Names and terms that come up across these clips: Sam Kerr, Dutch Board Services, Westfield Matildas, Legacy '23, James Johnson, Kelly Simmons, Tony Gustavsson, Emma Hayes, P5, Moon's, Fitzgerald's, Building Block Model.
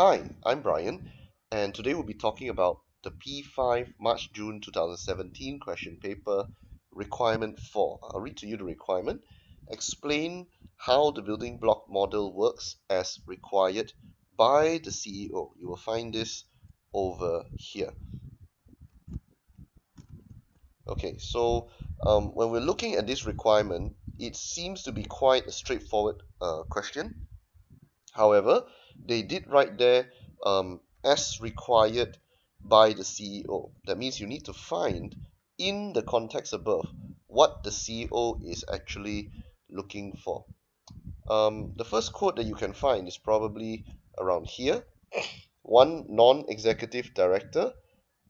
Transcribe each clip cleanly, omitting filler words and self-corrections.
Hi, I'm Brian, and today we'll be talking about the P5 March-June 2017 question paper, Requirement 4. I'll read to you the requirement. Explain how the building block model works as required by the CEO. You will find this over here. Okay, so when we're looking at this requirement, it seems to be quite a straightforward question. However, they did write there as required by the CEO. That means you need to find in the context above what the CEO is actually looking for. The first quote that you can find is probably around here. One non-executive director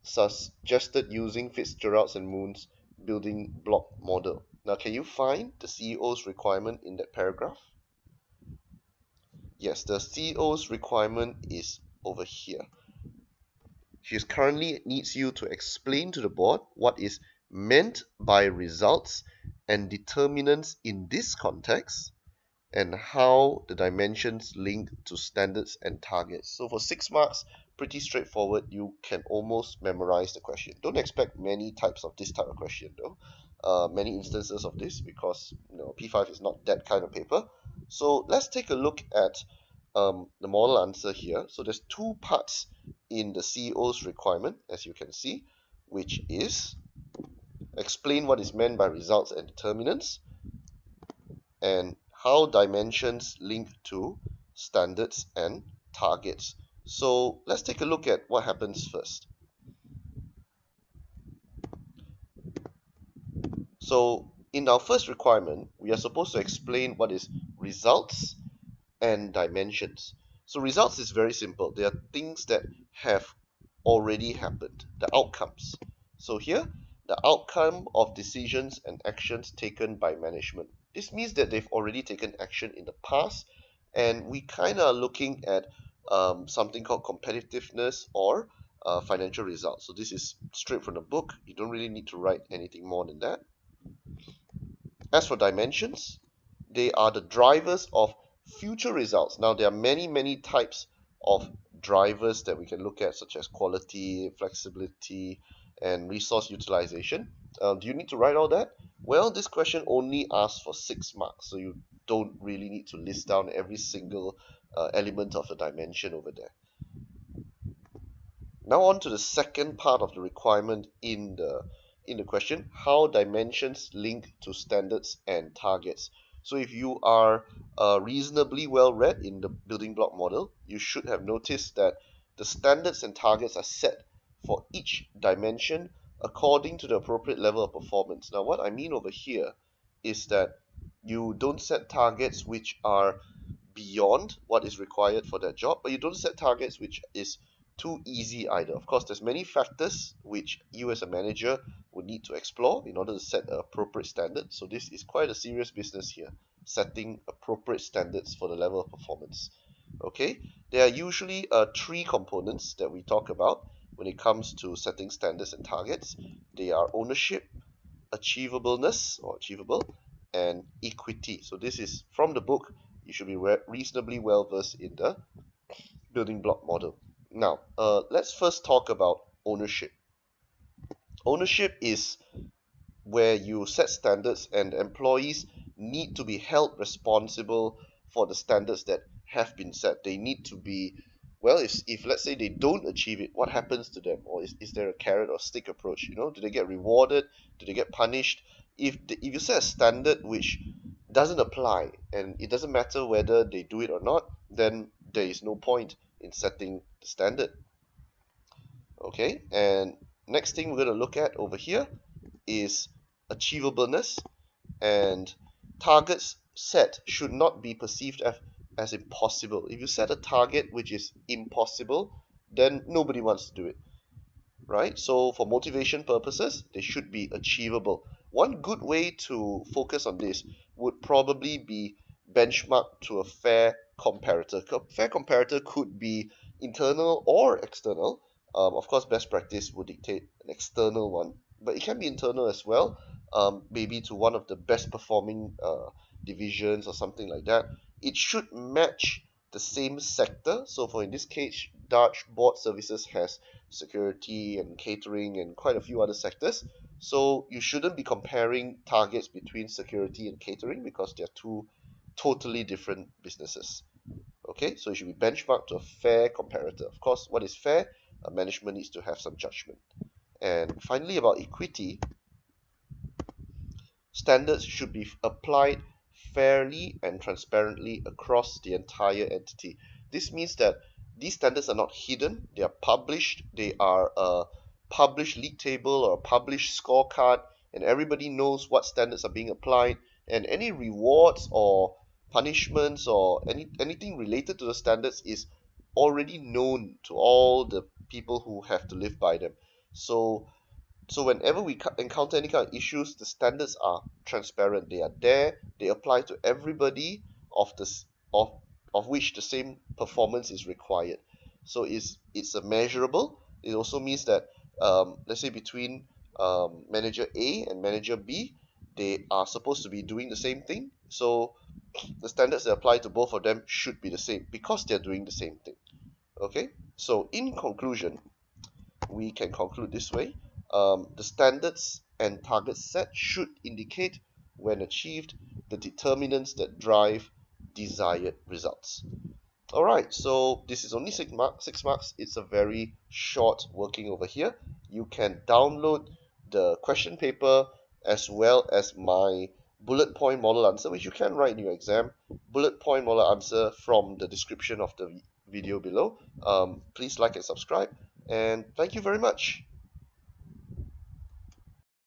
suggested using Fitzgerald's and Moon's building block model. Now, can you find the CEO's requirement in that paragraph? Yes, the CEO's requirement is over here. She currently needs you to explain to the board what is meant by results and determinants in this context and how the dimensions link to standards and targets. So for 6 marks, pretty straightforward. You can almost memorize the question. Don't expect many types of this type of question though. Many instances of this because P5 is not that kind of paper. So let's take a look at the model answer here. So there's two parts in the CEO's requirement, as you can see, which is explain what is meant by results and determinants and how dimensions link to standards and targets. So let's take a look at what happens first. So in our first requirement, we are supposed to explain what is results and dimensions. So results is very simple. They are things that have already happened, the outcomes. So here, the outcome of decisions and actions taken by management. This means that they've already taken action in the past, and we kind of are looking at something called competitiveness or financial results. So this is straight from the book. You don't really need to write anything more than that. As for dimensions, they are the drivers of future results. Now, there are many types of drivers that we can look at, such as quality, flexibility, and resource utilization. Do you need to write all that? Well, this question only asks for 6 marks, so you don't really need to list down every single element of the dimension over there. Now on to the second part of the requirement in the question, how dimensions link to standards and targets. So if you are reasonably well read in the building block model, you should have noticed that the standards and targets are set for each dimension according to the appropriate level of performance. Now what I mean over here is that you don't set targets which are beyond what is required for that job, but you don't set targets which is too easy either. Of course, there's many factors which you as a manager would need to explore in order to set an appropriate standard. So this is quite a serious business here, setting appropriate standards for the level of performance. Okay, there are usually 3 components that we talk about when it comes to setting standards and targets. They are ownership, achievableness or achievable, and equity. So this is from the book. You should be reasonably well versed in the building block model. Now, let's first talk about ownership. Ownership is where you set standards and employees need to be held responsible for the standards that have been set. They need to be, well, if let's say they don't achieve it, what happens to them? Or is there a carrot or stick approach? Do they get rewarded? Do they get punished? If you set a standard which doesn't apply and it doesn't matter whether they do it or not, then there is no point in setting the standard. Okay, and next thing we're going to look at over here is achievableness, and targets set should not be perceived as impossible. If you set a target which is impossible, then nobody wants to do it, right? So for motivation purposes, they should be achievable. One good way to focus on this would probably be benchmarked to a fair comparator. Fair comparator could be internal or external. Of course, best practice would dictate an external one, but it can be internal as well, maybe to one of the best performing divisions or something like that. It should match the same sector. So for in this case, Dutch Board Services has security and catering and quite a few other sectors. So you shouldn't be comparing targets between security and catering because they're two totally different businesses. Okay, so it should be benchmarked to a fair comparator. Of course, what is fair? Management needs to have some judgment. And finally, about equity, standards should be applied fairly and transparently across the entire entity. This means that these standards are not hidden, they are published, they are a published league table or a published scorecard, and everybody knows what standards are being applied, and any rewards or punishments or anything related to the standards is already known to all the people who have to live by them. So whenever we encounter any kind of issues, the standards are transparent. They are there. They apply to everybody of which the same performance is required. So it's a measurable. It also means that let's say between manager A and manager B, they are supposed to be doing the same thing. So the standards that apply to both of them should be the same because they're doing the same thing. Okay. So in conclusion, we can conclude this way. The standards and targets set should indicate, when achieved, the determinants that drive desired results. Alright, so this is only six marks. It's a very short working over here. You can download the question paper as well as my bullet point model answer, which you can write in your exam, bullet point model answer from the description of the video below. Please like and subscribe, and thank you very much.